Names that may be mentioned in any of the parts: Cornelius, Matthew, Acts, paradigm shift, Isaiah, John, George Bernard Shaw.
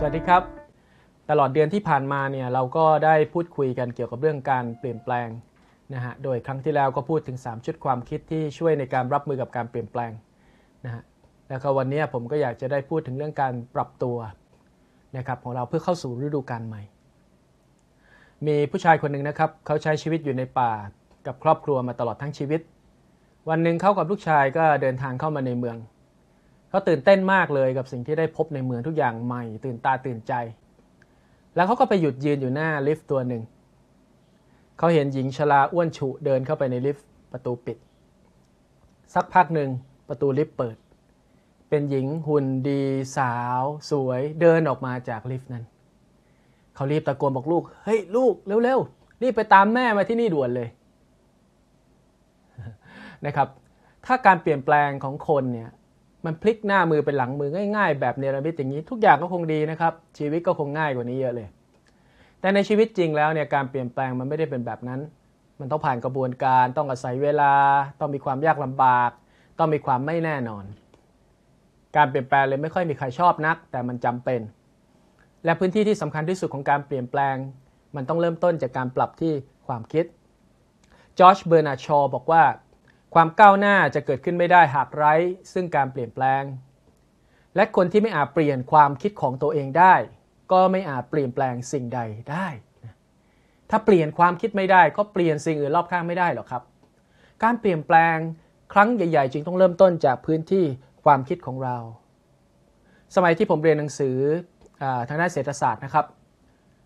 สวัสดีครับตลอดเดือนที่ผ่านมาเนี่ยเราก็ได้พูดคุยกันเกี่ยวกับเรื่องการเปลี่ยนแปลงนะฮะโดยครั้งที่แล้วก็พูดถึง3ชุดความคิดที่ช่วยในการรับมือกับการเปลี่ยนแปลงนะฮะแล้วก็วันนี้ผมก็อยากจะได้พูดถึงเรื่องการปรับตัวนะครับของเราเพื่อเข้าสู่ฤดูกาลใหม่มีผู้ชายคนหนึ่งนะครับเขาใช้ชีวิตอยู่ในป่ากับครอบครัวมาตลอดทั้งชีวิตวันหนึ่งเขากับลูกชายก็เดินทางเข้ามาในเมืองเขาตื่นเต้นมากเลยกับสิ่งที่ได้พบในเมืองทุกอย่างใหม่ตื่นตาตื่นใจแล้วเขาก็ไปหยุดยืนอยู่หน้าลิฟต์ตัวหนึ่งเขาเห็นหญิงชราอ้วนฉุเดินเข้าไปในลิฟต์ประตูปิดสักพักหนึ่งประตูลิฟต์เปิดเป็นหญิงหุ่นดีสาวสวยเดินออกมาจากลิฟต์นั้นเขารีบตะโกนบอกลูกเฮ้ยลูกเร็วๆรีบไปตามแม่มาที่นี่ด่วนเลยนะครับถ้าการเปลี่ยนแปลงของคนเนี่ยมันพลิกหน้ามือเป็นหลังมือง่ายๆแบบเนรมิตอย่างนี้ทุกอย่างก็คงดีนะครับชีวิตก็คงง่ายกว่านี้เยอะเลยแต่ในชีวิตจริงแล้วเนี่ยการเปลี่ยนแปลงมันไม่ได้เป็นแบบนั้นมันต้องผ่านกระบวนการต้องอาศัยเวลาต้องมีความยากลำบากต้องมีความไม่แน่นอนการเปลี่ยนแปลงเลยไม่ค่อยมีใครชอบนักแต่มันจำเป็นและพื้นที่ที่สำคัญที่สุดของการเปลี่ยนแปลงมันต้องเริ่มต้นจากการปรับที่ความคิดจอร์จ เบอร์นาร์ด ชอว์บอกว่าความก้าวหน้าจะเกิดขึ้นไม่ได้หากไร้ซึ่งการเปลี่ยนแปลงและคนที่ไม่อาจเปลี่ยนความคิดของตัวเองได้ก็ไม่อาจเปลี่ยนแปลงสิ่งใดได้ถ้าเปลี่ยนความคิดไม่ได้ก็เปลี่ยนสิ่งอื่นรอบข้างไม่ได้หรอกครับการเปลี่ยนแปลงครั้งใหญ่ๆจึงต้องเริ่มต้นจากพื้นที่ความคิดของเราสมัยที่ผมเรียนหนังสือทางด้านเศรษฐศาสตร์นะครับ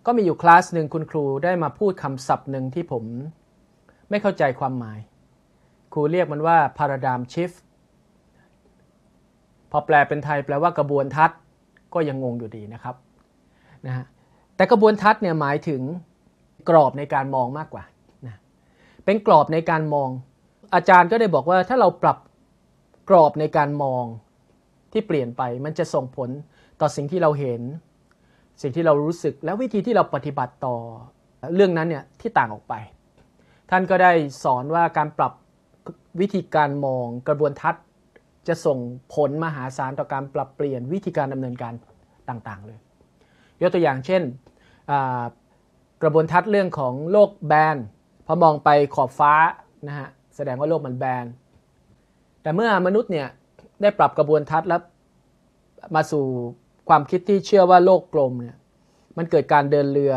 ก็มีอยู่คลาสหนึ่งคุณครูได้มาพูดคำศัพท์หนึ่งที่ผมไม่เข้าใจความหมายครูเรียกมันว่า paradigm shift พอแปลเป็นไทยแปลว่ากระบวนทัศน์ก็ยังงงอยู่ดีนะครับนะฮะแต่กระบวนทัศน์เนี่ยหมายถึงกรอบในการมองมากกว่านะเป็นกรอบในการมองอาจารย์ก็ได้บอกว่าถ้าเราปรับกรอบในการมองที่เปลี่ยนไปมันจะส่งผลต่อสิ่งที่เราเห็นสิ่งที่เรารู้สึกและวิธีที่เราปฏิบัติต่อเรื่องนั้นเนี่ยที่ต่างออกไปท่านก็ได้สอนว่าการปรับวิธีการมองกระบวนทัศน์จะส่งผลมหาศาลต่อการปรับเปลี่ยนวิธีการดำเนินการต่างๆเลยยกตัวอย่างเช่นกระบวนทัศน์เรื่องของโลกแบนพอมองไปขอบฟ้านะฮะแสดงว่าโลกมันแบนแต่เมื่อมนุษย์เนี่ยได้ปรับกระบวนทัศน์แล้วมาสู่ความคิดที่เชื่อว่าโลกกลมเนี่ยมันเกิดการเดินเรือ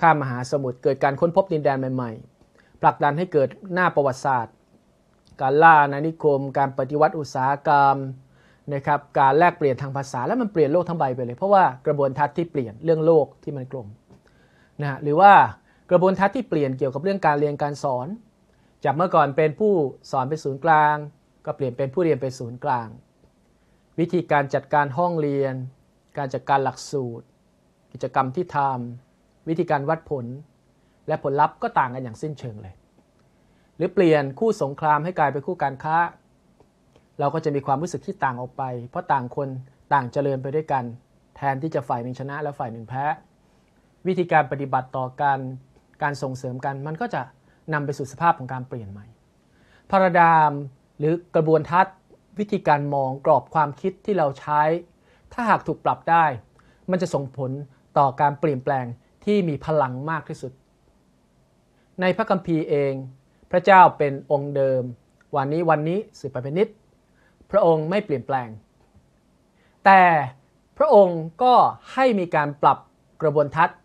ข้ามมหาสมุทรเกิดการค้นพบดินแดนใหม่ๆผลักดันให้เกิดหน้าประวัติศาสตร์การล่าอาณานิคมการปฏิวัติอุตสาหกรรมนะครับการแลกเปลี่ยนทางภาษาแล้วมันเปลี่ยนโลกทั้งใบไปเลยเพราะว่ากระบวนทัศน์ที่เปลี่ยนเรื่องโลกที่มันกลมนะฮะหรือว่ากระบวนทัศน์ที่เปลี่ยนเกี่ยวกับเรื่องการเรียนการสอนจากเมื่อก่อนเป็นผู้สอนเป็นศูนย์กลางก็เปลี่ยนเป็นผู้เรียนเป็นศูนย์กลางวิธีการจัดการห้องเรียนการจัดการหลักสูตรกิจกรรมที่ทำวิธีการวัดผลและผลลัพธ์ก็ต่างกันอย่างสิ้นเชิงเลยหรือเปลี่ยนคู่สงครามให้กลายเป็นคู่การค้าเราก็จะมีความรู้สึกที่ต่างออกไปเพราะต่างคนต่างเจริญไปด้วยกันแทนที่จะฝ่ายหนึ่งชนะและฝ่ายหนึ่งแพ้วิธีการปฏิบัติต่อกันการส่งเสริมกันมันก็จะนำไปสู่สภาพของการเปลี่ยนใหม่พาราไดม์หรือกระบวนทัศน์วิธีการมองกรอบความคิดที่เราใช้ถ้าหากถูกปรับได้มันจะส่งผลต่อการเปลี่ยนแปลงที่มีพลังมากที่สุดในพระคัมภีร์เองพระเจ้าเป็นองค์เดิมวันนี้สืบไปเป็นนิจพระองค์ไม่เปลี่ยนแปลงแต่พระองค์ก็ให้มีการปรับกระบวนทัศน์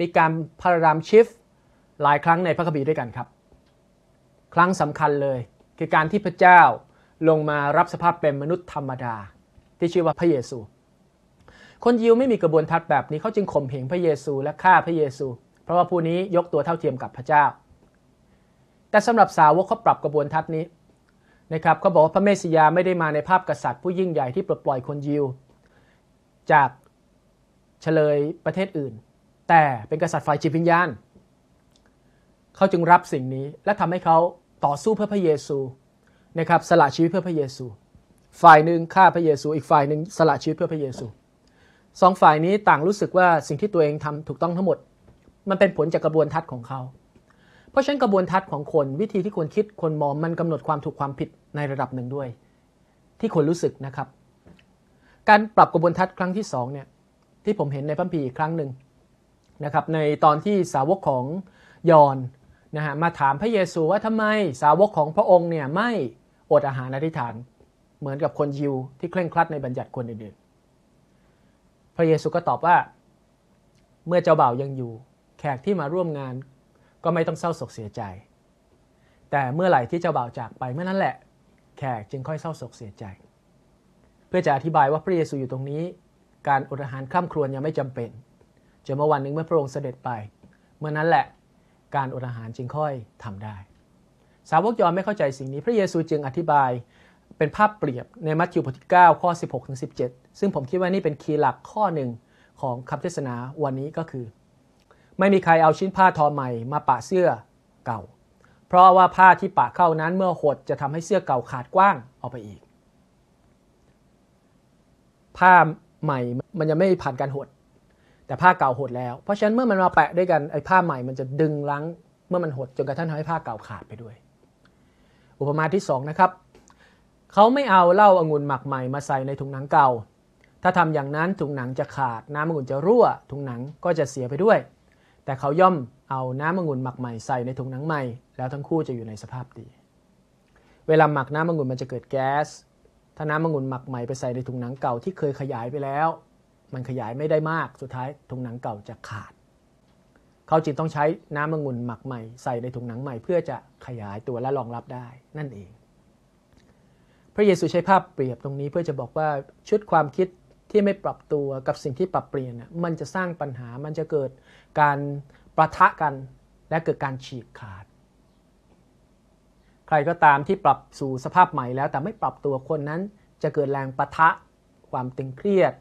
มีการพาราไดม์ชิฟต์หลายครั้งในพระคัมภีร์ด้วยกันครับครั้งสำคัญเลยคือการที่พระเจ้าลงมารับสภาพเป็นมนุษย์ธรรมดาที่ชื่อว่าพระเยซูคนยิวไม่มีกระบวนทัศน์แบบนี้เขาจึงข่มเหงพระเยซูและฆ่าพระเยซูเพราะว่าผู้นี้ยกตัวเท่าเทียมกับพระเจ้าแต่สำหรับสาวกเขาปรับกระบวนทัศน์นี้นะครับเขาบอกว่าพระเมสสิยาไม่ได้มาในภาพกษัตริย์ผู้ยิ่งใหญ่ที่ปลดปล่อยคนยิวจากเฉลยประเทศอื่นแต่เป็นกษัตริย์ฝ่ายจิตวิญญาณเขาจึงรับสิ่งนี้และทำให้เขาต่อสู้เพื่อพระเยซูนะครับสละชีวิตเพื่อพระเยซูฝ่ายหนึ่งฆ่าพระเยซูอีกฝ่ายหนึ่งสละชีวิตเพื่อพระเยซูสองฝ่ายนี้ต่างรู้สึกว่าสิ่งที่ตัวเองทำถูกต้องทั้งหมดมันเป็นผลจากกระบวนทัศน์ของเขาเพราะฉะนั้นกระบวนทัศน์ของคนวิธีที่คนคิดคนมองมันกำหนดความถูกความผิดในระดับหนึ่งด้วยที่คนรู้สึกนะครับการปรับกระบวนทัศน์ครั้งที่2เนี่ยจ ที่ผมเห็นในพระคัมภีร์อีกครั้งหนึ่งนะครับในตอนที่สาวกของยอห์นนะฮะมาถามพระเยซูว่าทำไมสาวกของพระองค์เนี่ยไม่อดอาหารอธิษฐานเหมือนกับคนยิวที่เคร่งครัดในบัญญัติคนอื่นๆพระเยซูก็ตอบว่าเมื่อเจ้าบ่าวยังอยู่แขกที่มาร่วมงานก็ไม่ต้องเศร้าโศกเสียใจแต่เมื่อไหร่ที่เจ้าบ่าวจากไปเมื่อนั้นแหละแขกจึงค่อยเศร้าโศกเสียใจเพื่อจะอธิบายว่าพระเยซูอยู่ตรงนี้การอดอาหารข้ามครวญยังไม่จำเป็นจนเมื่อวันหนึ่งเมื่อพระองค์เสด็จไปเมื่อนั้นแหละการอดอาหารจึงค่อยทำได้สาวกยอห์นไม่เข้าใจสิ่งนี้พระเยซูจึงอธิบายเป็นภาพเปรียบในมัทธิวบทที่9ข้อ 16-17 ซึ่งผมคิดว่านี่เป็นคีย์หลักข้อหนึ่งของคำเทศนาวันนี้ก็คือไม่มีใครเอาชิ้นผ้าทอใหม่มาปะเสื้อเก่าเพราะว่าผ้าที่ปะเข้านั้นเมื่อหดจะทำให้เสื้อเก่าขาดกว้างออกไปอีกผ้าใหม่มันยังไม่ผ่านการหดแต่ผ้าเก่าหดแล้วเพราะฉะนั้นเมื่อมันมาแปะด้วยกันไอ้ผ้าใหม่มันจะดึงรั้งเมื่อมันหดจนกระทั่งทำให้ผ้าเก่าขาดไปด้วยอุปมาที่2นะครับเขาไม่เอาเหล้าองุ่นหมักใหม่มาใส่ในถุงหนังเก่าถ้าทำอย่างนั้นถุงหนังจะขาดน้ำองุ่นจะรั่วถุงหนังก็จะเสียไปด้วยแต่เขาย่อมเอาน้ำองุ่นหมักใหม่ใส่ในถุงหนังใหม่แล้วทั้งคู่จะอยู่ในสภาพดีเวลาหมักน้ำองุ่นมันจะเกิดแก๊สถ้าน้ำองุ่นหมักใหม่ไปใส่ในถุงหนังเก่าที่เคยขยายไปแล้วมันขยายไม่ได้มากสุดท้ายถุงหนังเก่าจะขาดเขาจึงต้องใช้น้ำองุ่นหมักใหม่ใส่ในถุงหนังใหม่เพื่อจะขยายตัวและรองรับได้นั่นเองพระเยซูใช้ภาพเปรียบตรงนี้เพื่อจะบอกว่าชุดความคิดที่ไม่ปรับตัวกับสิ่งที่ปรับเปลี่ยนมันจะสร้างปัญหามันจะเกิดการประทะกันและเกิดการฉีกขาดใครก็ตามที่ปรับสู่สภาพใหม่แล้วแต่ไม่ปรับตัวคนนั้นจะเกิดแรงปะทะความตึงเครียด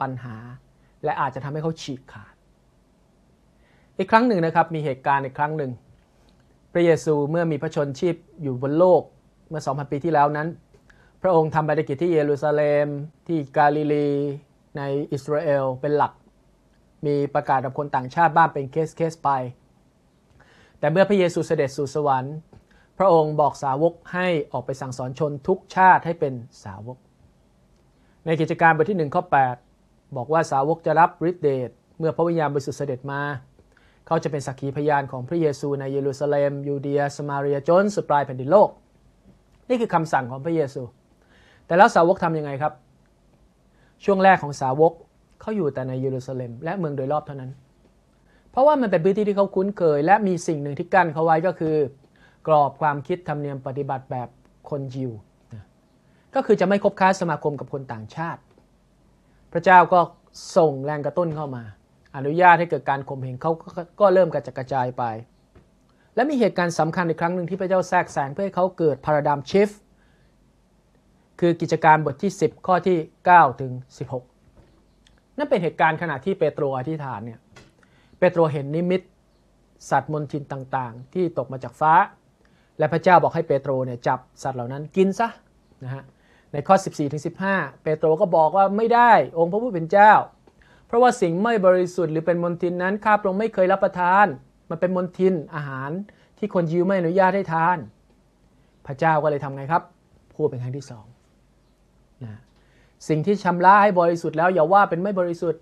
ปัญหาและอาจจะทำให้เขาฉีกขาดอีกครั้งหนึ่งนะครับมีเหตุการณ์อีกครั้งหนึ่งพระเยซูเมื่อมีพระชนชีพอยู่บนโลกเมื่อ 2,000 ปีที่แล้วนั้นพระองค์ทำภารกิจที่เยรูซาเล็มที่กาลิลีในอิสราเอลเป็นหลักมีประกาศกับคนต่างชาติบ้างเป็นเคสไปแต่เมื่อพระเยซูเสด็จสู่สวรรค์พระองค์บอกสาวกให้ออกไปสั่งสอนชนทุกชาติให้เป็นสาวกในกิจการบทที่1ข้อ8บอกว่าสาวกจะรับฤทธิ์เดชเมื่อพระวิญญาณบริสุทธิ์เสด็จมาเขาจะเป็นสักขีพยานของพระเยซูในเยรูซาเล็มยูเดียสมาเรียจนสุดปลายแผ่นดินโลกนี่คือคำสั่งของพระเยซูแต่แล้วสาวกทำยังไงครับช่วงแรกของสาวกเขาอยู่แต่ในเยรูซาเล็มและเมืองโดยรอบเท่านั้นเพราะว่ามันเป็นพื้นที่ที่เขาคุ้นเคยและมีสิ่งหนึ่งที่กั้นเขาไว้ก็คือกรอบความคิดธรรมเนียมปฏิบัติแบบคนยิวก็คือจะไม่คบค้าสมาคมกับคนต่างชาติพระเจ้าก็ส่งแรงกระตุ้นเข้ามาอนุญาตให้เกิดการข่มเหงเขาก็เริ่มกระจัดกระจายไปและมีเหตุการณ์สำคัญอีกครั้งหนึ่งที่พระเจ้าแทรกแซงเพื่อให้เขาเกิดพาราไดม์ชิฟต์คือกิจการบทที่10ข้อที่9ถึง16นั่นเป็นเหตุการณ์ขณะที่เปโตรอธิษฐานเนี่ยเปโตรเห็นนิมิตสัตว์มนทินต่างๆที่ตกมาจากฟ้าและพระเจ้าบอกให้เปโตรเนี่ยจับสัตว์เหล่านั้นกินซะนะฮะในข้อ 14-15 เปโตรก็บอกว่าไม่ได้องค์พระผู้เป็นเจ้าเพราะว่าสิ่งไม่บริสุทธิ์หรือเป็นมนทินนั้นข้าพระองค์ไม่เคยรับประทานมันเป็นมนทินอาหารที่คนยิวไม่อนุญาตให้ทานพระเจ้าก็เลยทำไงครับพูดเป็นครั้งที่2นะสิ่งที่ชำระให้บริสุทธิ์แล้วอย่าว่าเป็นไม่บริสุทธิ์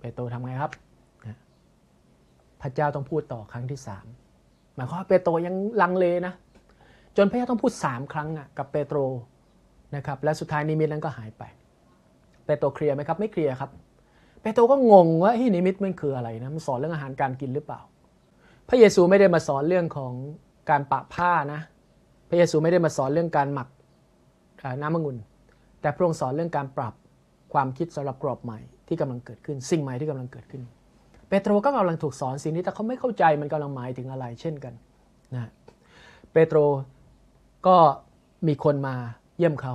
เปโตรทำไงครับนะพระเจ้าต้องพูดต่อครั้งที่3หมายความว่าเปโตรยังลังเลนะจนพระเจ้าต้องพูด3ครั้งกับเปโตรนะครับและสุดท้ายนิมิตนั้นก็หายไปเปโตรเคลียร์ไหมครับไม่เคลียร์ครับเปโตรก็งงว่านิมิตมันคืออะไรนะมันสอนเรื่องอาหารการกินหรือเปล่าพระเยซูไม่ได้มาสอนเรื่องของการปะผ้านะพระเยซูไม่ได้มาสอนเรื่องการหมักน้ำองุ่นแต่พระองค์สอนเรื่องการปรับความคิดสำหรับกรอบใหม่ที่กำลังเกิดขึ้นสิ่งใหม่ที่กำลังเกิดขึ้นเปโตรก็กำลังถูกสอนสิ่งนี้แต่เขาไม่เข้าใจมันกำลังหมายถึงอะไรเช่นกันนะเปโตรก็มีคนมาเยี่ยมเขา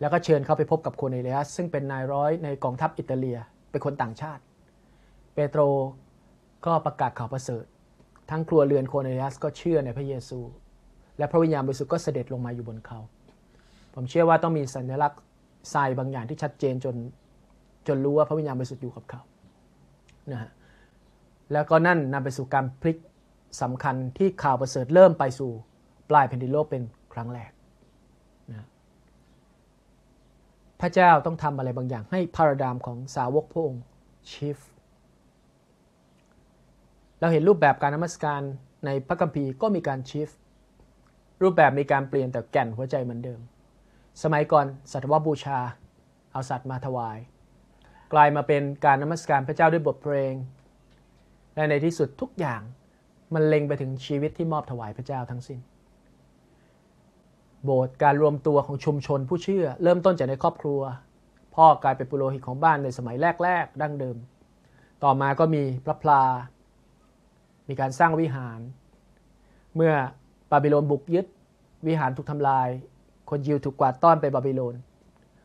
แล้วก็เชิญเขาไปพบกับโคเนเลียสซึ่งเป็นนายร้อยในกองทัพอิตาเลียเป็นคนต่างชาติเปโตรก็ประกาศข่าวประเสริฐทั้งครัวเรือนโคเนเลียสก็เชื่อในพระเยซูและพระวิญญาณบริสุทธิ์ก็เสด็จลงมาอยู่บนเขาผมเชื่อว่าต้องมีสัญลักษณ์ทรายบางอย่างที่ชัดเจนจนรู้ว่าพระวิญญาณบริสุทธิ์อยู่กับเขานะฮะแล้วก็นั่นนำไปสู่การพลิกสำคัญที่ข่าวประเสริฐเริ่มไปสู่ปลายแผ่นดินโลกเป็นครั้งแรกนะพระเจ้าต้องทำอะไรบางอย่างให้พาราไดม์ของสาวกพระองค์ ชีฟเราเห็นรูปแบบการนมัสการในพระคัมภีร์ก็มีการชีฟรูปแบบมีการเปลี่ยนแต่แก่นหัวใจเหมือนเดิมสมัยก่อนสัตวบูชาเอาสัตว์มาถวายกลายมาเป็นการนมัสการพระเจ้าด้วยบทเพลงและในที่สุดทุกอย่างมันเล็งไปถึงชีวิตที่มอบถวายพระเจ้าทั้งสิ้นโบสถ์การรวมตัวของชุมชนผู้เชื่อเริ่มต้นจากในครอบครัวพ่อกลายเป็นปุโรหิตของบ้านในสมัยแรกๆดั้งเดิมต่อมาก็มีพระพลามีการสร้างวิหารเมื่อบาบิโลนบุกยึดวิหารถูกทำลายคนยิวถูกกวาดต้อนไปบาบิโลน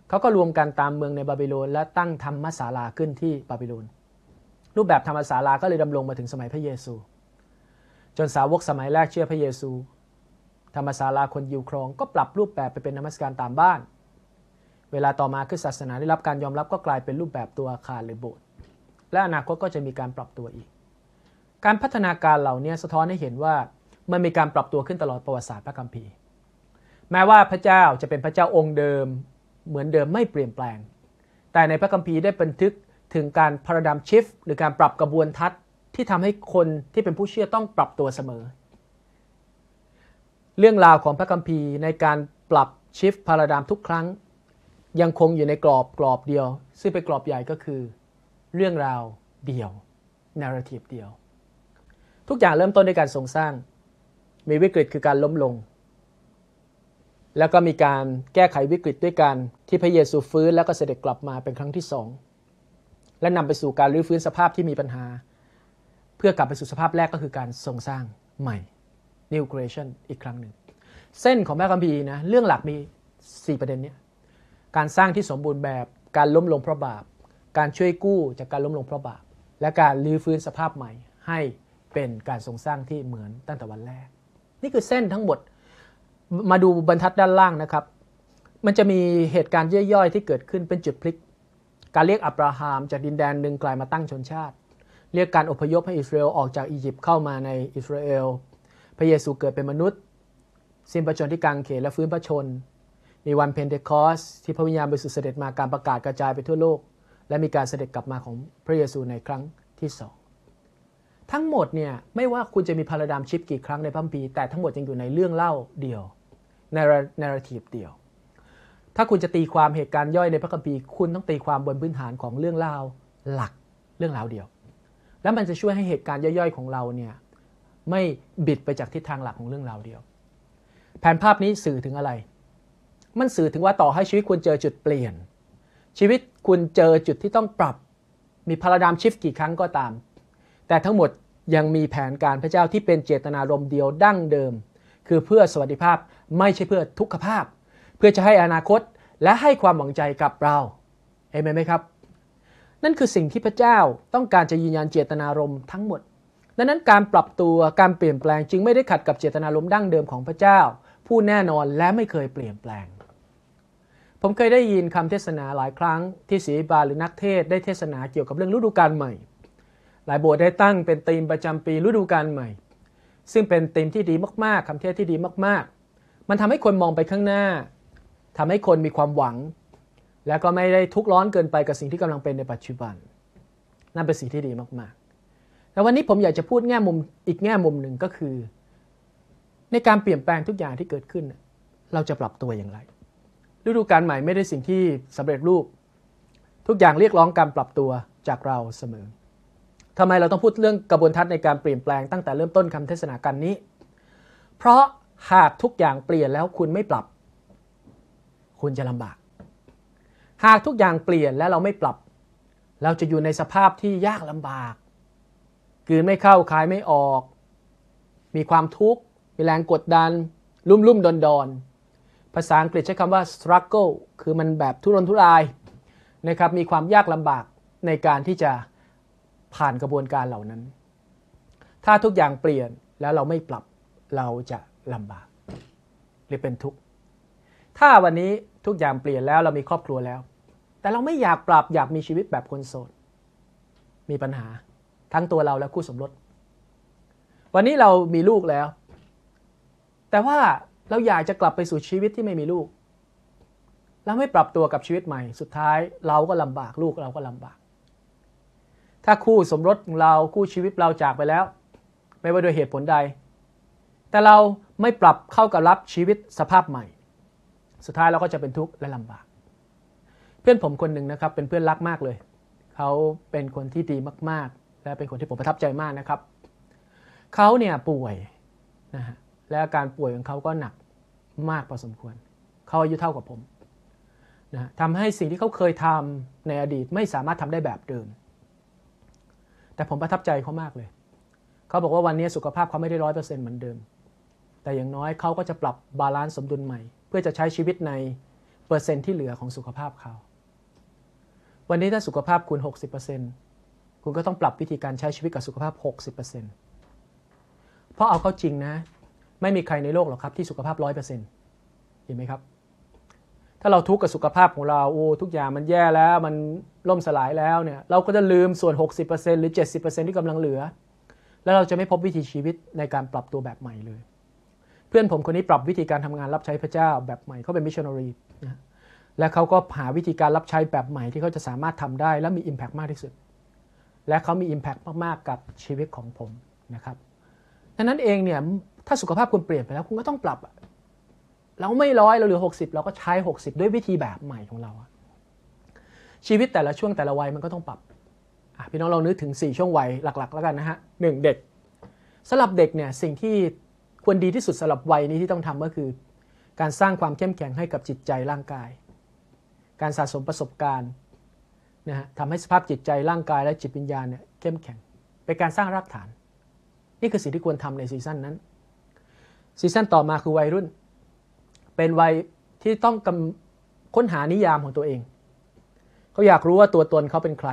เขาก็รวมกันตามเมืองในบาบิโลนและตั้งธรรมศาลาขึ้นที่บาบิโลนรูปแบบธรรมศาลาก็เลยดำรงมาถึงสมัยพระเยซูจนสาวกสมัยแรกเชื่อพระเยซูธรรมศาลาคนยิวครองก็ปรับรูปแบบไปเป็นนมัสการตามบ้านเวลาต่อมาคือศาสนาได้รับการยอมรับก็กลายเป็นรูปแบบตัวอาคารหรือโบสถ์และอนาคตก็จะมีการปรับตัวอีกการพัฒนาการเหล่านี้สะท้อนให้เห็นว่ามันมีการปรับตัวขึ้นตลอดประวัติศาสตร์พระคัมภีร์แม้ว่าพระเจ้าจะเป็นพระเจ้าองค์เดิมเหมือนเดิมไม่เปลี่ยนแปลงแต่ในพระคัมภีร์ได้บันทึกถึงการ paradigm shift หรือการปรับกระบวนทัศน์ที่ทำให้คนที่เป็นผู้เชื่อต้องปรับตัวเสมอเรื่องราวของพระคัมภีร์ในการปรับ shift paradigm ทุกครั้งยังคงอยู่ในกรอบเดียวซึ่งเป็นกรอบใหญ่ก็คือเรื่องราวเดียว narrative เดียวทุกอย่างเริ่มต้นด้วยการทรงสร้างมีวิกฤตคือการล้มลงแล้วก็มีการแก้ไขวิกฤตด้วยการที่พระเยซูฟื้นแล้วก็เสด็จกลับมาเป็นครั้งที่2และนำไปสู่การรื้อฟื้นสภาพที่มีปัญหาเพื่อกลับไปสู่สภาพแรกก็คือการทรงสร้างใหม่ New Creation อีกครั้งหนึ่งเส้นของพระคัมภีร์นะเรื่องหลักมี4ประเด็นนี้การสร้างที่สมบูรณ์แบบการล้มลงเพราะบาปการช่วยกู้จากการล้มลงเพราะบาปและการรื้อฟื้นสภาพใหม่ให้เป็นการทรงสร้างที่เหมือนตั้งแต่วันแรกนี่คือเส้นทั้งหมดมาดูบรรทัดด้านล่างนะครับมันจะมีเหตุการณ์ย่อยๆที่เกิดขึ้นเป็นจุดพลิกการเรียกอับราฮัมจากดินแดนหนึ่งกลายมาตั้งชนชาติเรียกการอพยพให้อิสราเอลออกจากอียิปต์เข้ามาในอิสราเอลพระเยซูเกิดเป็นมนุษย์สิ้นพระชนม์ที่กางเขนและฟื้นพระชนม์ในวันเพนเทคอสที่พระวิญญาณบริสุทธิ์เสด็จมาการประกาศกระจายไปทั่วโลกและมีการเสด็จกลับมาของพระเยซูในครั้งที่2ทั้งหมดเนี่ยไม่ว่าคุณจะมีพาราไดม์ชิฟต์กี่ครั้งในพระคัมภีร์แต่ทั้งหมดยังอยู่ในเรื่องเล่าเดียวใน narrative เดียวถ้าคุณจะตีความเหตุการณ์ย่อยในพระคัมภีร์คุณต้องตีความบนพื้นฐานของเรื่องเล่าหลักเรื่องราวเดียวแล้วมันจะช่วยให้เหตุการณ์ย่อยๆของเราเนี่ยไม่บิดไปจากทิศทางหลักของเรื่องราวเดียวแผนภาพนี้สื่อถึงอะไรมันสื่อถึงว่าต่อให้ชีวิตคุณเจอจุดเปลี่ยนชีวิตคุณเจอจุดที่ต้องปรับมีพาราไดม์ชิฟต์กี่ครั้งก็ตามแต่ทั้งหมดยังมีแผนการพระเจ้าที่เป็นเจตนารมณ์เดียวดั้งเดิมคือเพื่อสวัสดิภาพไม่ใช่เพื่อทุกขภาพเพื่อจะให้อนาคตและให้ความหวังใจกับเราเอเมนไหมครับนั่นคือสิ่งที่พระเจ้าต้องการจะยืนยันเจตนารมณ์ทั้งหมดดังนั้นการปรับตัวการเปลี่ยนแปลงจึงไม่ได้ขัดกับเจตนารมณ์ดั้งเดิมของพระเจ้าผู้แน่นอนและไม่เคยเปลี่ยนแปลงผมเคยได้ยินคำเทศนาหลายครั้งที่ศรีบาลหรือนักเทศได้เทศนาเกี่ยวกับเรื่องฤดูกาลใหม่หลายโบสถ์ได้ตั้งเป็นธีมประจำปีฤดูกาลใหม่ซึ่งเป็นธีมที่ดีมากๆคำเทศที่ดีมากๆมันทำให้คนมองไปข้างหน้าทำให้คนมีความหวังและก็ไม่ได้ทุกข์ร้อนเกินไปกับสิ่งที่กำลังเป็นในปัจจุบันนั่นเป็นสิ่งที่ดีมากๆแต่วันนี้ผมอยากจะพูดแง่มุมอีกแง่มุมหนึ่งก็คือในการเปลี่ยนแปลงทุกอย่างที่เกิดขึ้นเราจะปรับตัวอย่างไรฤดูกาลใหม่ไม่ได้สิ่งที่สำเร็จรูปทุกอย่างเรียกร้องการปรับตัวจากเราเสมอทำไมเราต้องพูดเรื่องกระบวนทัศน์ในการเปลี่ยนแปลงตั้งแต่เริ่มต้นคำเทศนาการนี้เพราะหากทุกอย่างเปลี่ยนแล้วคุณไม่ปรับคุณจะลำบากหากทุกอย่างเปลี่ยนและเราไม่ปรับเราจะอยู่ในสภาพที่ยากลำบากกินไม่เข้าขายไม่ออกมีความทุกข์มีแรงกดดันลุ่มๆดอนๆภาษาอังกฤษใช้คำว่า struggle คือมันแบบทุรนทุรายนะครับมีความยากลำบากในการที่จะผ่านกระบวนการเหล่านั้นถ้าทุกอย่างเปลี่ยนแล้วเราไม่ปรับเราจะลำบากหรือเป็นทุกข์ถ้าวันนี้ทุกอย่างเปลี่ยนแล้วเรามีครอบครัวแล้วแต่เราไม่อยากปรับอยากมีชีวิตแบบคนโสดมีปัญหาทั้งตัวเราและคู่สมรสวันนี้เรามีลูกแล้วแต่ว่าเราอยากจะกลับไปสู่ชีวิตที่ไม่มีลูกเราไม่ปรับตัวกับชีวิตใหม่สุดท้ายเราก็ลำบากลูกเราก็ลำบาก ถ้าคู่สมรสของเราคู่ชีวิตเราจากไปแล้วไม่ว่าโดยเหตุผลใดแต่เราไม่ปรับเข้ากับรับชีวิตสภาพใหม่สุดท้ายเราก็จะเป็นทุกข์และลำบากเพื่อนผมคนหนึ่งนะครับเป็นเพื่อนรักมากเลยเขาเป็นคนที่ดีมากๆและเป็นคนที่ผมประทับใจมากนะครับเขาเนี่ยป่วยนะฮะและอาการป่วยของเขาก็หนักมากพอสมควรเขาอายุเท่ากับผมนะทำให้สิ่งที่เขาเคยทำในอดีตไม่สามารถทำได้แบบเดิมแต่ผมประทับใจเขามากเลยเขาบอกว่าวันนี้สุขภาพเขาไม่ได้ 100% เหมือนเดิมแต่อย่างน้อยเขาก็จะปรับบาลานซ์สมดุลใหม่เพื่อจะใช้ชีวิตในเปอร์เซ็นต์ที่เหลือของสุขภาพเขาวันนี้ถ้าสุขภาพคุณ 60% คุณก็ต้องปรับวิธีการใช้ชีวิตกับสุขภาพ 60% เพราะเอาเข้าจริงนะไม่มีใครในโลกหรอกครับที่สุขภาพ 100% เห็นไหมครับถ้าเราทุกข์กับสุขภาพของเราโอ้ทุกอย่างมันแย่แล้วมันล่มสลายแล้วเนี่ยเราก็จะลืมส่วน 60% หรือ 70% ที่กำลังเหลือแล้วเราจะไม่พบวิถีชีวิตในการปรับตัวแบบใหม่เลยเพื่อนผมคนนี้ปรับวิธีการทำงานรับใช้พระเจ้าแบบใหม่เขาเป็นมิชชันนารีนะและเขาก็หาวิธีการรับใช้แบบใหม่ที่เขาจะสามารถทำได้และมี impact มากที่สุดและเขามี impact มากๆกับชีวิตของผมนะครับดังนั้นเองเนี่ยถ้าสุขภาพคุณเปลี่ยนไปแล้วคุณก็ต้องปรับเราไม่ร้อยเราเหลือ60เราก็ใช้60ด้วยวิธีแบบใหม่ของเราชีวิตแต่ละช่วงแต่ละวัยมันก็ต้องปรับพี่น้องเรานึกถึง4ช่วงวัยหลักๆแล้วกันนะฮะ1เด็กสำหรับเด็กเนี่ยสิ่งที่ควรดีที่สุดสำหรับวัยนี้ที่ต้องทำก็คือการสร้างความเข้มแข็งให้กับจิตใจร่างกายการสะสมประสบการณ์นะฮะทำให้สภาพจิตใจร่างกายและจิตวิญญาณเนี่ยเข้มแข็งเป็นการสร้างรากฐานนี่คือสิ่งที่ควรทำในซีซั่นนั้นซีซั่นต่อมาคือวัยรุ่นเป็นวัยที่ต้องค้นหานิยามของตัวเองเขาอยากรู้ว่าตัวตนเขาเป็นใคร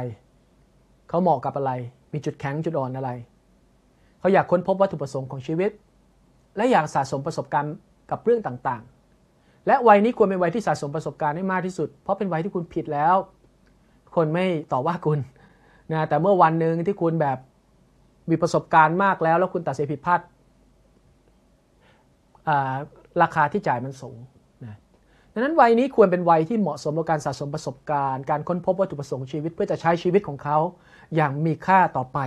เขาเหมาะกับอะไรมีจุดแข็งจุดอ่อนอะไรเขาอยากค้นพบวัตถุประสงค์ของชีวิตและอยากสะสมประสบการณ์กับเรื่องต่างๆและวัยนี้ควรเป็นวัยที่สะสมประสบการณ์ให้มากที่สุดเพราะเป็นวัยที่คุณผิดแล้วคนไม่ต่อว่าคุณนะแต่เมื่อวันนึงที่คุณแบบมีประสบการณ์มากแล้วแล้วคุณตัดสินผิดพลาดราคาที่จ่ายมันสูงนะดังนั้นวัยนี้ควรเป็นวัยที่เหมาะสมกับการสะสมประสบการณ์การค้นพบวัตถุประสงค์ชีวิตเพื่อจะใช้ชีวิตของเขาอย่างมีค่าต่อไป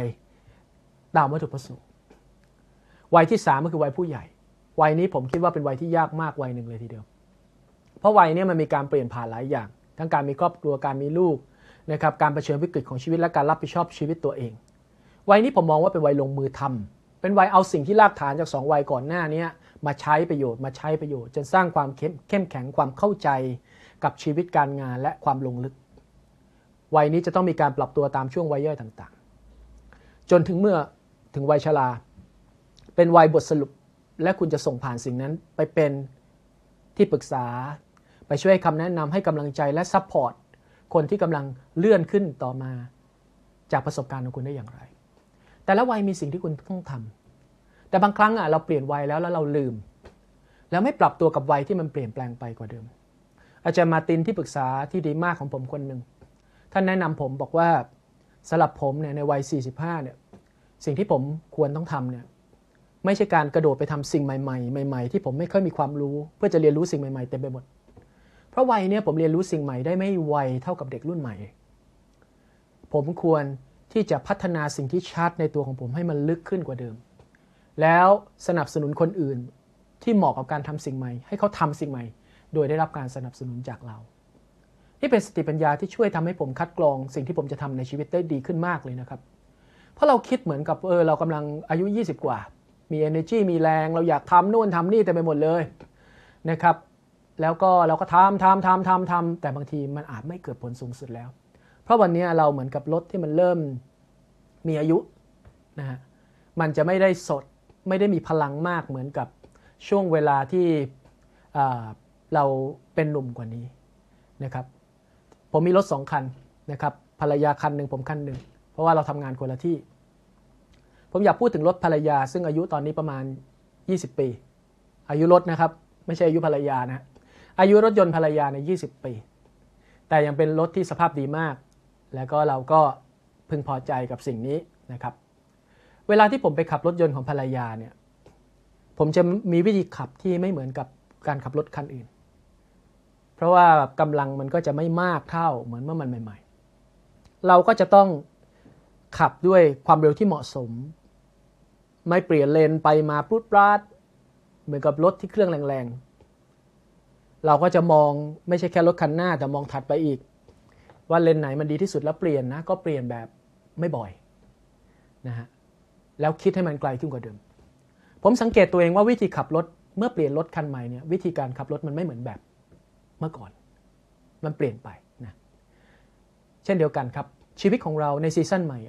ตามวัตถุประสงค์วัยที่3ก็คือวัยผู้ใหญ่วัยนี้ผมคิดว่าเป็นวัยที่ยากมากวัยหนึ่งเลยทีเดียวเพราะวัยนี้มันมีการเปลี่ยนผ่านหลายอย่างทั้งการมีครอบครัวการมีลูกนะครับการเผชิญวิกฤตของชีวิตและการรับผิดชอบชีวิตตัวเองวัยนี้ผมมองว่าเป็นวัยลงมือทำเป็นวัยเอาสิ่งที่รากฐานจาก2วัยก่อนหน้านี้มาใช้ประโยชน์จนสร้างความเข้มแข็งความเข้าใจกับชีวิตการงานและความลงลึกวัยนี้จะต้องมีการปรับตัวตามช่วงวัยย่อยต่างๆจนถึงเมื่อถึงวัยชราเป็นวัยบทสรุปและคุณจะส่งผ่านสิ่งนั้นไปเป็นที่ปรึกษาไปช่วยคำแนะนำให้กำลังใจและซัพพอร์ตคนที่กำลังเลื่อนขึ้นต่อมาจากประสบการณ์ของคุณได้อย่างไรแต่ละวัยมีสิ่งที่คุณต้องทำแต่บางครั้งเราเปลี่ยนวัยแล้วเราลืมแล้วไม่ปรับตัวกับวัยที่มันเปลี่ยนแปลงไปกว่าเดิมอาจารย์มาตินที่ปรึกษาที่ดีมากของผมคนหนึ่งท่านแนะนำผมบอกว่าสำหรับผมเนี่ยในวัย45เนี่ยสิ่งที่ผมควรต้องทำเนี่ยไม่ใช่การกระโดดไปทำสิ่งใหม่ที่ผมไม่ค่อยมีความรู้เพื่อจะเรียนรู้สิ่งใหม่ๆเต็มไปหมดเพราะวัยเนี่ยผมเรียนรู้สิ่งใหม่ได้ไม่ไวเท่ากับเด็กรุ่นใหม่ผมควรที่จะพัฒนาสิ่งที่ชัดในตัวของผมให้มันลึกขึ้นกว่าเดิมแล้วสนับสนุนคนอื่นที่เหมาะกับการทำสิ่งใหม่ให้เขาทำสิ่งใหม่โดยได้รับการสนับสนุนจากเรานี่เป็นสติปัญญาที่ช่วยทำให้ผมคัดกรองสิ่งที่ผมจะทำในชีวิตได้ดีขึ้นมากเลยนะครับเพราะเราคิดเหมือนกับเรากำลังอายุ20กว่ามี energy มีแรงเราอยากทำนู่นทำนี่แต่ไปหมดเลยนะครับแล้วก็เราก็ทำแต่บางทีมันอาจไม่เกิดผลสูงสุดแล้วเพราะวันนี้เราเหมือนกับรถที่มันเริ่มมีอายุนะฮะมันจะไม่ได้สดไม่ได้มีพลังมากเหมือนกับช่วงเวลาที่เราเป็นหนุ่มกว่านี้นะครับผมมีรถ2คันนะครับภรรยาคันหนึ่งผมคันหนึ่งเพราะว่าเราทำงานคนละที่ผมอยากพูดถึงรถภรรยาซึ่งอายุตอนนี้ประมาณ20ปีอายุรถนะครับไม่ใช่อายุภรรยานะอายุรถยนต์ภรรยาใน20ปีแต่ยังเป็นรถที่สภาพดีมากแล้วก็เราก็พึงพอใจกับสิ่งนี้นะครับเวลาที่ผมไปขับรถยนต์ของภรรยาเนี่ยผมจะมีวิธีขับที่ไม่เหมือนกับการขับรถคันอื่นเพราะว่ากำลังมันก็จะไม่มากเท่าเหมือนเมื่อมันใหม่ๆเราก็จะต้อง ขับด้วยความเร็วที่เหมาะสมไม่เปลี่ยนเลนไปมาพรุดพราดเหมือนกับรถที่เครื่องแรงๆเราก็จะมองไม่ใช่แค่รถคันหน้าแต่มองถัดไปอีกว่าเลนไหนมันดีที่สุดแล้วเปลี่ยนนะก็เปลี่ยนแบบไม่บ่อยนะฮะแล้วคิดให้มันไกลขึ้นกว่าเดิมผมสังเกตตัวเองว่าวิธีขับรถเมื่อเปลี่ยนรถคันใหม่เนี่ยวิธีการขับรถมันไม่เหมือนแบบเมื่อก่อนมันเปลี่ยนไปนะเช่นเดียวกันครับชีวิตของเราในซีซั่นใหม่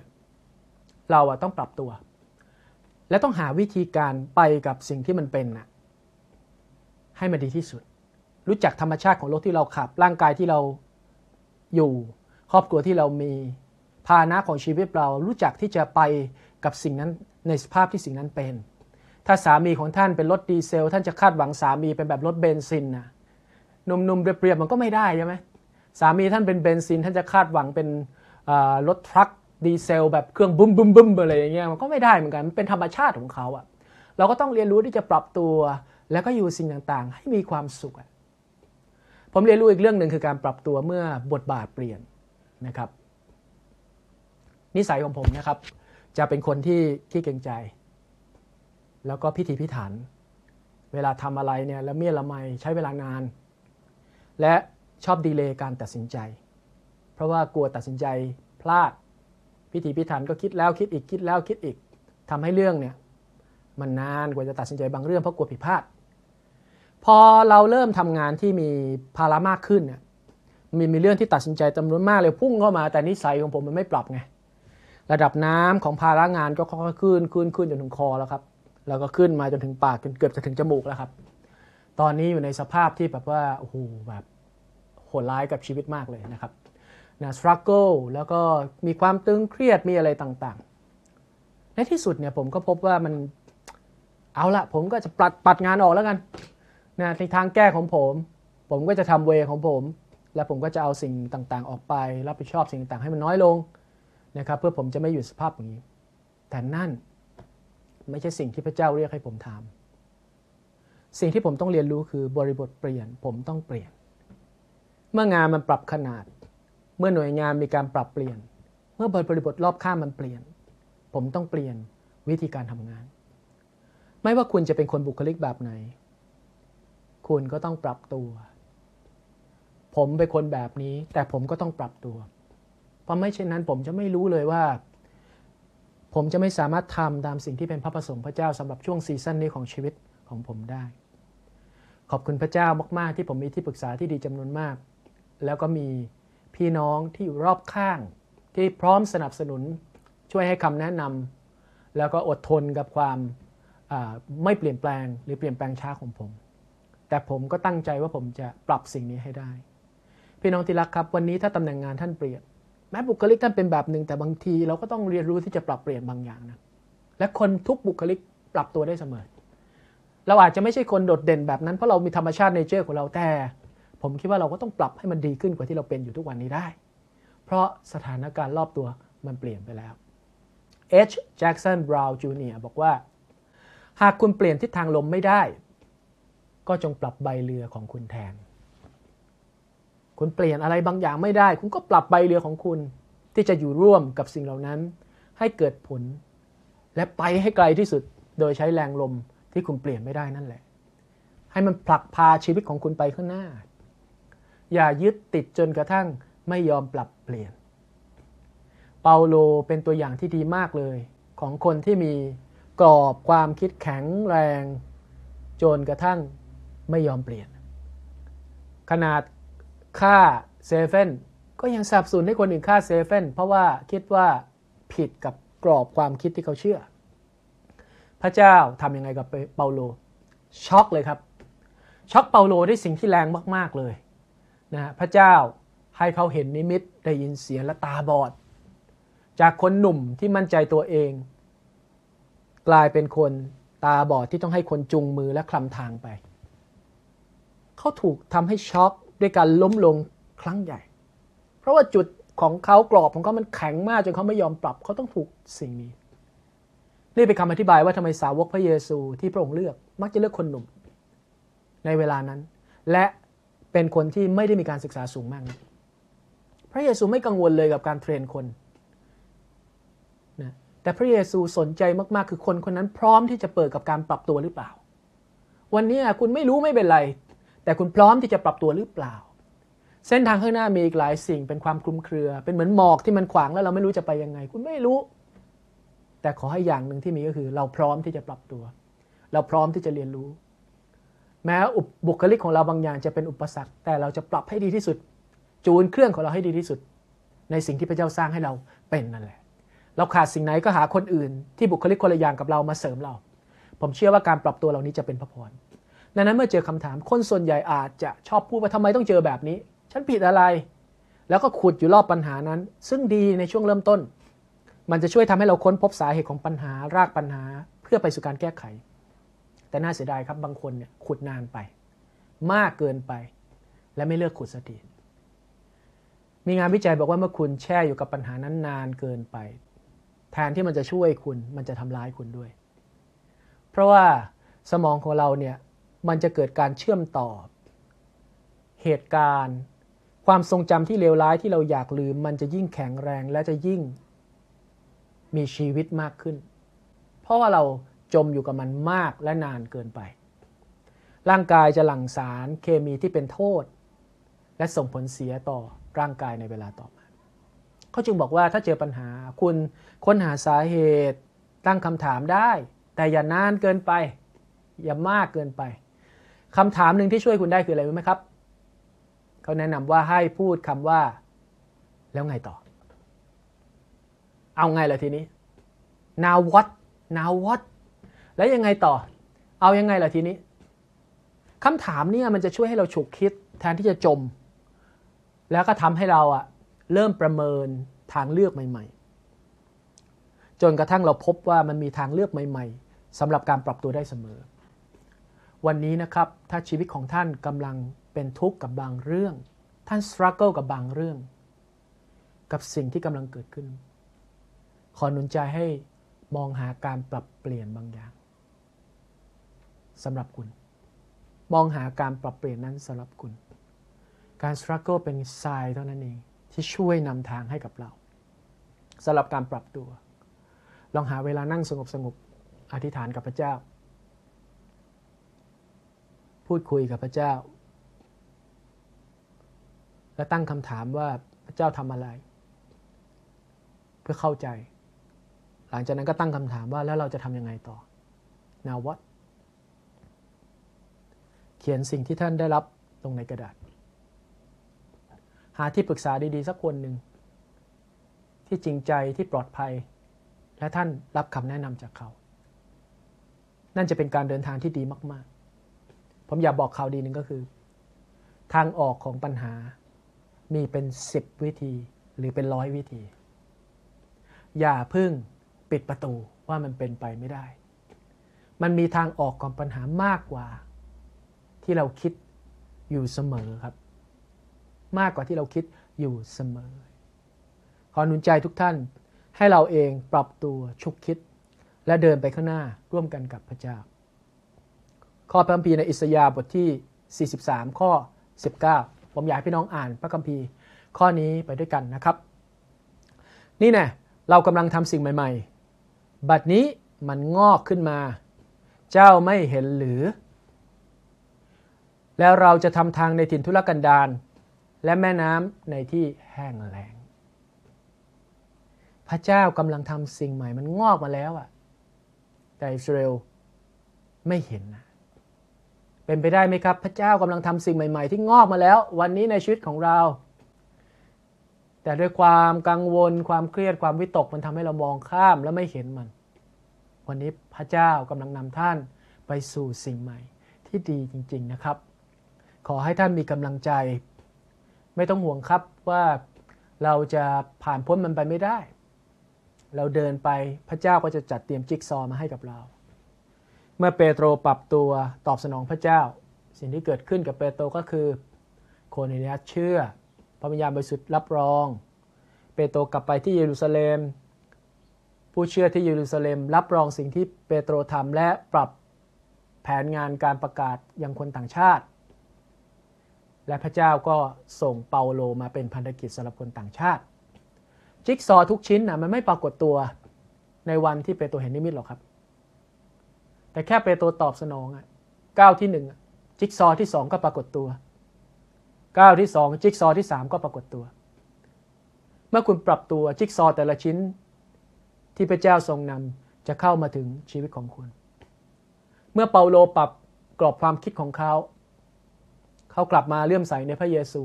เราต้องปรับตัวและต้องหาวิธีการไปกับสิ่งที่มันเป็นนะให้มันดีที่สุดรู้จักธรรมชาติของรถที่เราขับร่างกายที่เราอยู่ครอบครัวที่เรามีภาณะของชีวิตเรารู้จักที่จะไปกับสิ่งนั้นในสภาพที่สิ่งนั้นเป็นถ้าสามีของท่านเป็นรถดีเซลท่านจะคาดหวังสามีเป็นแบบรถเบนซินนะนุ่มๆเรียบๆมันก็ไม่ได้ใช่ไหมสามีท่านเป็นเบนซินท่านจะคาดหวังเป็นรถทรัคดีเซลแบบเครื่องบึ้มบึ้มบึ้มอะไรอย่างเงี้ยมันก็ไม่ได้เหมือนกันมันเป็นธรรมชาติของเขาอ่ะเราก็ต้องเรียนรู้ที่จะปรับตัวแล้วก็อยู่สิ่งต่างๆให้มีความสุขผมเรียนรู้อีกเรื่องหนึ่งคือการปรับตัวเมื่อบทบาทเปลี่ยนนะครับนิสัยของผมนะครับจะเป็นคนที่ขี้เกรงใจแล้วก็พิถีพิถันเวลาทำอะไรเนี่ยละเมียดละไมใช้เวลานานและชอบดีเลย์การตัดสินใจเพราะว่ากลัวตัดสินใจพลาดพิถีพิถันก็คิดแล้วคิดอีกคิดแล้วคิดอีกทำให้เรื่องเนี่ยมันนานกว่าจะตัดสินใจบางเรื่องเพราะกลัวผิดพลาดพอเราเริ่มทำงานที่มีภาระมากขึ้นเนี่ยมีเรื่องที่ตัดสินใจจำนวนมากเลยพุ่งเข้ามาแต่นิสัยของผมมันไม่ปรับไงระดับน้ำของภาระงานก็ค่อยๆขึ้นจนถึงคอแล้วครับแล้วก็ขึ้นมาจนถึงปากจนเกือบจะถึงจมูกแล้วครับตอนนี้อยู่ในสภาพที่แบบว่าโอ้โหแบบโหดร้ายกับชีวิตมากเลยนะครับสครัลเกิลแล้วก็มีความตึงเครียดมีอะไรต่างๆในที่สุดเนี่ยผมก็พบว่ามันเอาละผมก็จะปัดงานออกแล้วกันนะในทางแก้ของผมก็จะทำเวของผมและผมก็จะเอาสิ่งต่างๆออกไปรับผิดชอบสิ่งต่างๆให้มันน้อยลงนะครับเพื่อผมจะไม่อยู่สภาพอย่างนี้แต่นั่นไม่ใช่สิ่งที่พระเจ้าเรียกให้ผมทำสิ่งที่ผมต้องเรียนรู้คือบริบทเปลี่ยนผมต้องเปลี่ยนเมื่องานมันปรับขนาดเมื่อหน่วยงานมีการปรับเปลี่ยนเมื่อบริบทรอบข้างมันเปลี่ยนผมต้องเปลี่ยนวิธีการทำงานไม่ว่าคุณจะเป็นคนบุคลิกแบบไหนคุณก็ต้องปรับตัวผมเป็นคนแบบนี้แต่ผมก็ต้องปรับตัวเพราะไม่เช่นนั้นผมจะไม่รู้เลยว่าผมจะไม่สามารถทำตามสิ่งที่เป็นพระประสงค์พระเจ้าสำหรับช่วงซีซั่นนี้ของชีวิตของผมได้ขอบคุณพระเจ้ามากๆที่ผมมีที่ปรึกษาที่ดีจำนวนมากแล้วก็มีพี่น้องที่อยู่รอบข้างที่พร้อมสนับสนุนช่วยให้คำแนะนำแล้วก็อดทนกับความไม่เปลี่ยนแปลงหรือเปลี่ยนแปลงช้าของผมแต่ผมก็ตั้งใจว่าผมจะปรับสิ่งนี้ให้ได้พี่น้องที่รักครับวันนี้ถ้าตำแหน่งงานท่านเปลี่ยนแม้บุคลิกท่านเป็นแบบหนึ่งแต่บางทีเราก็ต้องเรียนรู้ที่จะปรับเปลี่ยนบางอย่างนะและคนทุกบุคลิกปรับตัวได้เสมอเราอาจจะไม่ใช่คนโดดเด่นแบบนั้นเพราะเรามีธรรมชาติเนเจอร์ของเราแต่ผมคิดว่าเราก็ต้องปรับให้มันดีขึ้นกว่าที่เราเป็นอยู่ทุกวันนี้ได้เพราะสถานการณ์รอบตัวมันเปลี่ยนไปแล้ว H. Jackson Brown Jr. บอกว่าหากคุณเปลี่ยนทิศทางลมไม่ได้ก็จงปรับใบเรือของคุณแทนคุณเปลี่ยนอะไรบางอย่างไม่ได้คุณก็ปรับใบเรือของคุณที่จะอยู่ร่วมกับสิ่งเหล่านั้นให้เกิดผลและไปให้ไกลที่สุดโดยใช้แรงลมที่คุณเปลี่ยนไม่ได้นั่นแหละให้มันผลักพาชีวิตของคุณไปข้างหน้าอย่ายึดติดจนกระทั่งไม่ยอมปรับเปลี่ยนเปาโลเป็นตัวอย่างที่ดีมากเลยของคนที่มีกรอบความคิดแข็งแรงจนกระทั่งไม่ยอมเปลี่ยนขนาดฆ่าเซเว่นก็ยังสนับสนุนให้คนอื่นฆ่าเซเว่นเพราะว่าคิดว่าผิดกับกรอบความคิดที่เขาเชื่อพระเจ้าทำยังไงกับเปาโลช็อกเลยครับช็อกเปาโลด้วยสิ่งที่แรงมากๆเลยนะพระเจ้าให้เขาเห็นนิมิตได้ยินเสียงและตาบอดจากคนหนุ่มที่มั่นใจตัวเองกลายเป็นคนตาบอดที่ต้องให้คนจุงมือและคลำทางไปเขาถูกทำให้ช็อกด้วยการล้มลงครั้งใหญ่เพราะว่าจุดของเขากรอบของเขามันแข็งมากจนเขาไม่ยอมปรับเขาต้องถูกสิ่งนี้นี่เป็นคำอธิบายว่าทำไมสาวกพระเยซูที่พระองค์เลือกมักจะเลือกคนหนุ่มในเวลานั้นและเป็นคนที่ไม่ได้มีการศึกษาสูงมากพระเยซูไม่กังวลเลยกับการเทรนคน นะแต่พระเยซูสนใจมากๆคือคนคนนั้นพร้อมที่จะเปิดกับการปรับตัวหรือเปล่าวันนี้คุณไม่รู้ไม่เป็นไรแต่คุณพร้อมที่จะปรับตัวหรือเปล่าเส้นทางข้างหน้ามีอีกหลายสิ่งเป็นความคลุมเครือเป็นเหมือนหมอกที่มันขวางแล้วเราไม่รู้จะไปยังไงคุณไม่รู้แต่ขอให้อย่างหนึ่งที่มีก็คือเราพร้อมที่จะปรับตัวเราพร้อมที่จะเรียนรู้แม้บุคลิกของเราบางอย่างจะเป็นอุปสรรคแต่เราจะปรับให้ดีที่สุดจูนเครื่องของเราให้ดีที่สุดในสิ่งที่พระเจ้าสร้างให้เราเป็นนั่นแหละเราขาดสิ่งไหนก็หาคนอื่นที่บุคลิกคนละอย่างกับเรามาเสริมเราผมเชื่อว่าการปรับตัวเหล่านี้จะเป็นพระพรดังนั้นเมื่อเจอคำถามคนส่วนใหญ่อาจจะชอบพูดว่าทำไมต้องเจอแบบนี้ฉันผิดอะไรแล้วก็ขุดอยู่รอบปัญหานั้นซึ่งดีในช่วงเริ่มต้นมันจะช่วยทำให้เราค้นพบสาเหตุของปัญหารากปัญหาเพื่อไปสู่การแก้ไขแต่น่าเสียดายครับบางคนเนี่ยขุดนานไปมากเกินไปและไม่เลิกขุดสักทีมีงานวิจัยบอกว่าเมื่อคุณแช่อยู่กับปัญหานั้นนานเกินไปแทนที่มันจะช่วยคุณมันจะทำร้ายคุณด้วยเพราะว่าสมองของเราเนี่ยมันจะเกิดการเชื่อมต่อเหตุการณ์ความทรงจำที่เลวร้ายที่เราอยากลืมมันจะยิ่งแข็งแรงและจะยิ่งมีชีวิตมากขึ้นเพราะว่าเราจมอยู่กับมันมากและนานเกินไปร่างกายจะหลั่งสารเคมีที่เป็นโทษและส่งผลเสียต่อร่างกายในเวลาต่อมาเขาจึงบอกว่าถ้าเจอปัญหาคุณค้นหาสาเหตุตั้งคำถามได้แต่อย่านานเกินไปอย่ามากเกินไปคำถามหนึ่งที่ช่วยคุณได้คืออะไรรู้ไหมครับเขาแนะนำว่าให้พูดคำว่าแล้วไงต่อเอาไงล่ะทีนี้ now what now what แล้วยังไงต่อเอายังไงล่ะทีนี้คำถามเนี่ยมันจะช่วยให้เราฉุกคิดแทนที่จะจมแล้วก็ทำให้เราเริ่มประเมินทางเลือกใหม่ๆจนกระทั่งเราพบว่ามันมีทางเลือกใหม่ๆสำหรับการปรับตัวได้เสมอวันนี้นะครับถ้าชีวิตของท่านกำลังเป็นทุกข์กับบางเรื่องท่าน struggle กับบางเรื่องกับสิ่งที่กำลังเกิดขึ้นขอหนุนใจให้มองหาการปรับเปลี่ยนบางอย่างสำหรับคุณมองหาการปรับเปลี่ยนนั้นสำหรับคุณการ struggle เป็นทรายเท่านั้นเองที่ช่วยนำทางให้กับเราสำหรับการปรับตัวลองหาเวลานั่งสงบๆอธิษฐานกับพระเจ้าพูดคุยกับพระเจ้าและตั้งคำถามว่าพระเจ้าทำอะไรเพื่อเข้าใจหลังจากนั้นก็ตั้งคำถามว่าแล้วเราจะทำยังไงต่อ Now what เขียนสิ่งที่ท่านได้รับลงในกระดาษหาที่ปรึกษาดีๆสักคนหนึ่งที่จริงใจที่ปลอดภัยและท่านรับคำแนะนำจากเขานั่นจะเป็นการเดินทางที่ดีมากๆผมอยากบอกข่าวดีหนึ่งก็คือทางออกของปัญหามีเป็น10วิธีหรือเป็น100วิธีอย่าเพิ่งปิดประตูว่ามันเป็นไปไม่ได้มันมีทางออกของปัญหามากกว่าที่เราคิดอยู่เสมอครับมากกว่าที่เราคิดอยู่เสมอขอหนุนใจทุกท่านให้เราเองปรับตัวฉุกคิดและเดินไปข้างหน้าร่วมกันกับพระเจ้าข้อพระคัมภีร์ในอิสยาห์บทที่43ข้อ19ผมอยากให้พี่น้องอ่านพระคัมภีร์ข้อนี้ไปด้วยกันนะครับนี่แน่เรากำลังทำสิ่งใหม่ๆบัดนี้มันงอกขึ้นมาเจ้าไม่เห็นหรือแล้วเราจะทำทางในถิ่นทุรกันดารและแม่น้ำในที่แห้งแล้งพระเจ้ากำลังทำสิ่งใหม่มันงอกมาแล้วแต่อิสราเอลไม่เห็นนะเป็นไปได้ไหมครับพระเจ้ากำลังทำสิ่งใหม่ๆที่งอกมาแล้ววันนี้ในชีวิตของเราแต่ด้วยความกังวลความเครียดความวิตกมันทำให้เรามองข้ามและไม่เห็นมันวันนี้พระเจ้ากำลังนำท่านไปสู่สิ่งใหม่ที่ดีจริงๆนะครับขอให้ท่านมีกำลังใจไม่ต้องห่วงครับว่าเราจะผ่านพ้นมันไปไม่ได้เราเดินไปพระเจ้าก็จะจัดเตรียมจิ๊กซอว์มาให้กับเราเมื่อเปโตรปรับตัวตอบสนองพระเจ้าสิ่งที่เกิดขึ้นกับเปโตรก็คือโคเนเลียสเชื่อพระวิญญาณบริสุทธิ์รับรองเปโตรกลับไปที่เยรูซาเล็มผู้เชื่อที่เยรูซาเล็มรับรองสิ่งที่เปโตรทำและปรับแผนงานการประกาศยังคนต่างชาติและพระเจ้าก็ส่งเปาโลมาเป็นพันธกิจสำหรับคนต่างชาติจิ๊กซอทุกชิ้นมันไม่ปรากฏตัว ในวันที่เปโตรเห็นนิมิตหรอกครับแต่แค่เปโตรตอบสนองก้าวที่1จิ๊กซอที่2ก็ปรากฏตัวก้าวที่2จิ๊กซอที่3ก็ปรากฏตัวเมื่อคุณปรับตัวจิ๊กซอแต่ละชิ้นที่พระเจ้าทรงนำจะเข้ามาถึงชีวิตของคุณเมื่อเปาโลปรับกรอบความคิดของเขากลับมาเลื่อมใสในพระเยซู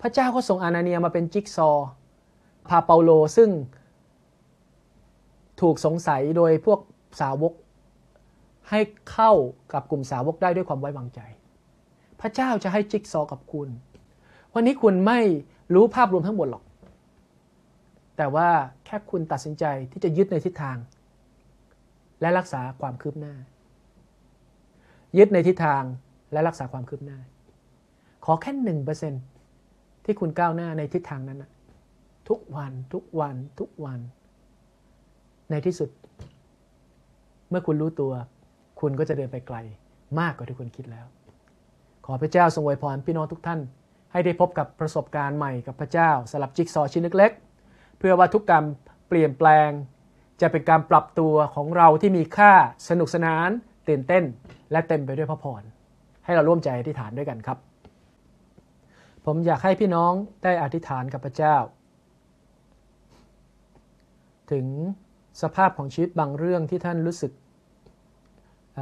พระเจ้าก็ส่งอานาเนียมาเป็นจิ๊กซอพาเปาโลซึ่งถูกสงสัยโดยพวกสาวกให้เข้ากับกลุ่มสาวกได้ด้วยความไว้วางใจพระเจ้าจะให้จิ๊กซอกับคุณวันนี้คุณไม่รู้ภาพรวมทั้งหมดหรอกแต่ว่าแค่คุณตัดสินใจที่จะยึดในทิศทางและรักษาความคืบหน้ายึดในทิศทางและรักษาความคืบหน้าขอแค่ 1% ที่คุณก้าวหน้าในทิศทางนั้นทุกวันทุกวันทุกวันในที่สุดเมื่อคุณรู้ตัวคุณก็จะเดินไปไกลมากกว่าที่คุณคิดแล้วขอพระเจ้าทรงอวยพรพี่น้องทุกท่านให้ได้พบกับประสบการณ์ใหม่กับพระเจ้าสลับจิ๊กซอชิ้นเล็กๆเพื่อว่าทุกการเปลี่ยนแปลงจะเป็นการปรับตัวของเราที่มีค่าสนุกสนานตื่นเต้นและเต็มไปด้วยพระพรให้เราร่วมใจอธิษฐานด้วยกันครับผมอยากให้พี่น้องได้อธิษฐานกับพระเจ้าถึงสภาพของชีวิตบางเรื่องที่ท่านรู้สึก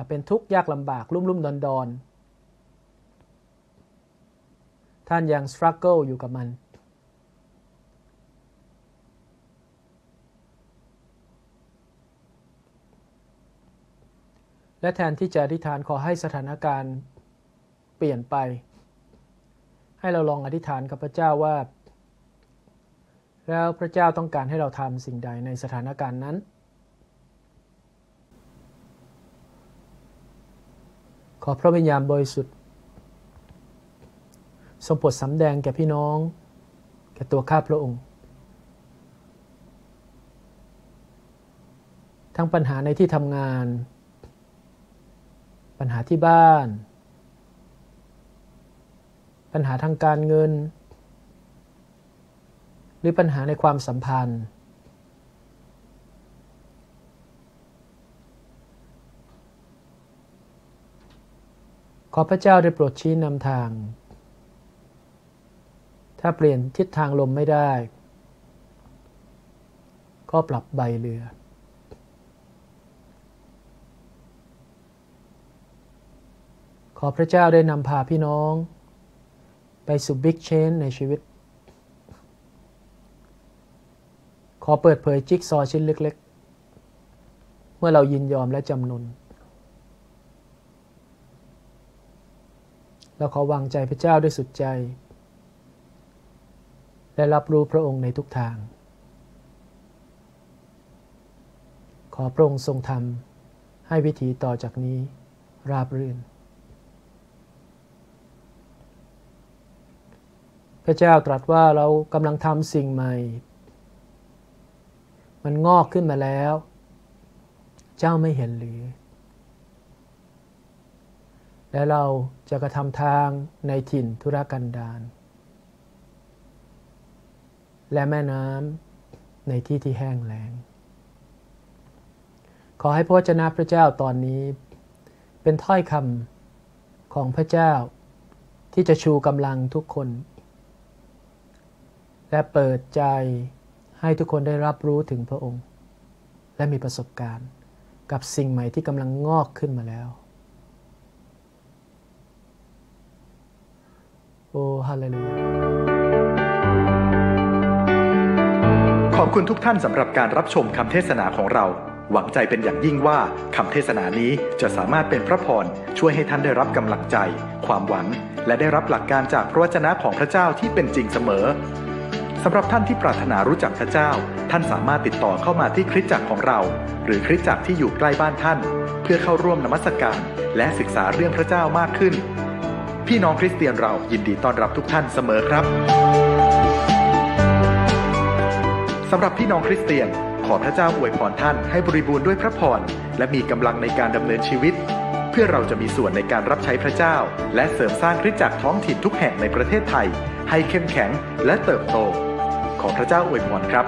เป็นทุกข์ยากลำบากลุ่มๆดอนๆท่านยัง struggle อยู่กับมันและแทนที่จะอธิษฐานขอให้สถานการณ์เปลี่ยนไปให้เราลองอธิษฐานกับพระเจ้าว่าแล้วพระเจ้าต้องการให้เราทำสิ่งใดในสถานการณ์นั้นขอพระวิญญาณบริสุทธิ์ทรงโปรดสำแดงแก่พี่น้องแก่ตัวข้าพระองค์ทั้งปัญหาในที่ทำงานปัญหาที่บ้านปัญหาทางการเงินหรือปัญหาในความสัมพันธ์ขอพระเจ้าได้โปรดชี้นำทางถ้าเปลี่ยนทิศทางลมไม่ได้ก็ปรับใบเรือขอพระเจ้าได้นำพาพี่น้องไปสู่บิ๊กเชนในชีวิตขอเปิดเผยจิ๊กซอชิ้นเล็กๆเมื่อเรายินยอมและจำนนเราขอวางใจพระเจ้าด้วยสุดใจและรับรู้พระองค์ในทุกทางขอพระองค์ทรงทำให้วิถีต่อจากนี้ราบรื่นพระเจ้าตรัสว่าเรากำลังทำสิ่งใหม่มันงอกขึ้นมาแล้วเจ้าไม่เห็นหรือและเราจะกระทำทางในถิ่นธุรกันดารและแม่น้ำในที่ที่แห้งแล้งขอให้พระวจนะพระเจ้าตอนนี้เป็นถ้อยคำของพระเจ้าที่จะชูกำลังทุกคนและเปิดใจให้ทุกคนได้รับรู้ถึงพระองค์และมีประสบการณ์กับสิ่งใหม่ที่กำลังงอกขึ้นมาแล้วโอ้ฮาเลลูยาขอบคุณทุกท่านสำหรับการรับชมคำเทศนาของเราหวังใจเป็นอย่างยิ่งว่าคำเทศนานี้จะสามารถเป็นพระพรช่วยให้ท่านได้รับกำลังใจความหวังและได้รับหลักการจากพระวจนะของพระเจ้าที่เป็นจริงเสมอสำหรับท่านที่ปรารถนารู้จักพระเจ้าท่านสามารถติดต่อเข้ามาที่คริสตจักรของเราหรือคริสตจักรที่อยู่ใกล้บ้านท่านเพื่อเข้าร่วมนมัสการและศึกษาเรื่องพระเจ้ามากขึ้นพี่น้องคริสเตียนเรายินดีต้อนรับทุกท่านเสมอครับสำหรับพี่น้องคริสเตียนขอพระเจ้าอวยพรท่านให้บริบูรณ์ด้วยพระพรและมีกำลังในการดำเนินชีวิตเพื่อเราจะมีส่วนในการรับใช้พระเจ้าและเสริมสร้างคริสตจักรท้องถิ่นทุกแห่งในประเทศไทยให้เข้มแข็งและเติบโตขอพระเจ้าอวยพรครับ